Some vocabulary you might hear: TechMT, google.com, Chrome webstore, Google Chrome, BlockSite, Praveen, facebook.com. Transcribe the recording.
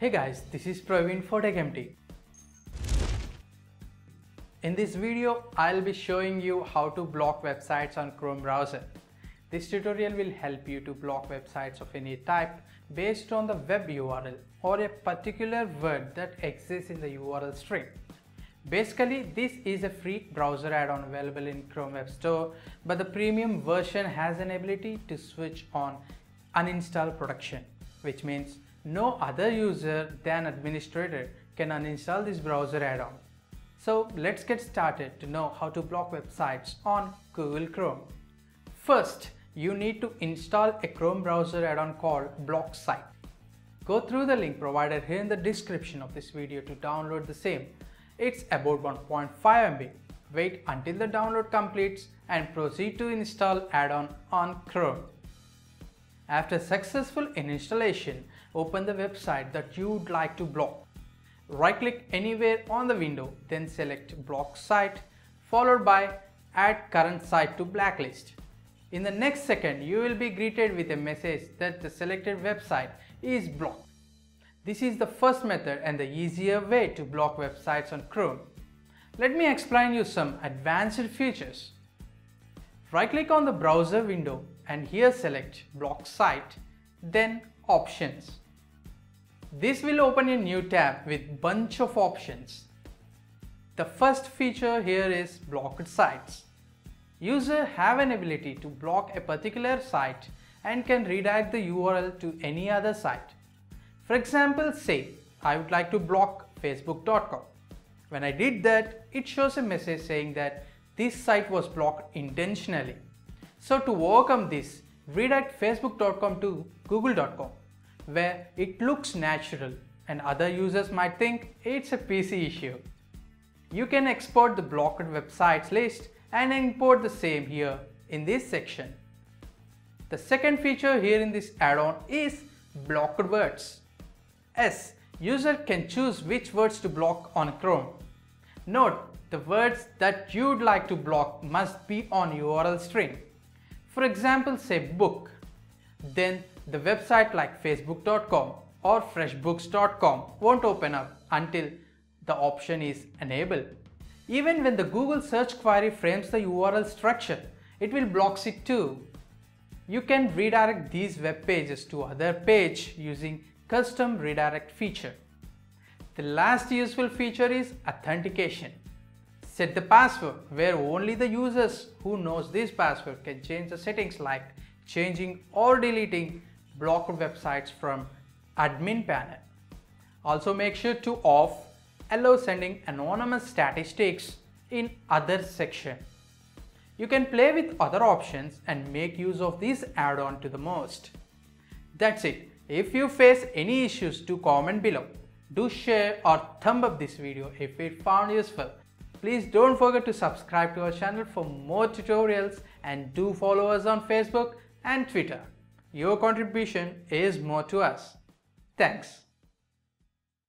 Hey guys, this is Praveen for TechMT. In this video, I'll be showing you how to block websites on Chrome browser. This tutorial will help you to block websites of any type based on the web URL or a particular word that exists in the URL string. Basically, this is a free browser add-on available in Chrome Web Store, but the premium version has an ability to switch on uninstall protection, which means no other user than administrator can uninstall this browser add-on. So let's get started to know how to block websites on Google Chrome. First, you need to install a Chrome browser add-on called BlockSite. Go through the link provided here in the description of this video to download the same. It's about 1.5 MB. Wait until the download completes and proceed to install add-on on Chrome. After successful installation, open the website that you'd like to block. Right-click anywhere on the window, then select Block Site, followed by Add Current Site to Blacklist. In the next second, you will be greeted with a message that the selected website is blocked. This is the first method and the easier way to block websites on Chrome. Let me explain you some advanced features. Right-click on the browser window and here select Block Site, then Options. This will open a new tab with bunch of options. The first feature here is blocked sites. User have an ability to block a particular site and can redirect the URL to any other site. For example, say I would like to block facebook.com. When I did that, it shows a message saying that this site was blocked intentionally. So to overcome this, redirect facebook.com to google.com, where it looks natural and other users might think it's a PC issue. You can export the blocked websites list and import the same here in this section. The second feature here in this add-on is blocked words. Yes, user can choose which words to block on Chrome. Note, the words that you'd like to block must be on URL string. For example, say book, then the website like facebook.com or freshbooks.com won't open up until the option is enabled. Even when the Google search query frames the URL structure, it will block it too. You can redirect these web pages to other page using custom redirect feature. The last useful feature is authentication. Set the password where only the users who knows this password can change the settings like changing or deleting blocked websites from admin panel. Also make sure to off allow sending anonymous statistics in other section. You can play with other options and make use of this add-on to the most. That's it. If you face any issues, do comment below. Do share or thumb up this video if it found useful. Please don't forget to subscribe to our channel for more tutorials and do follow us on Facebook and Twitter. Your contribution is more to us. Thanks.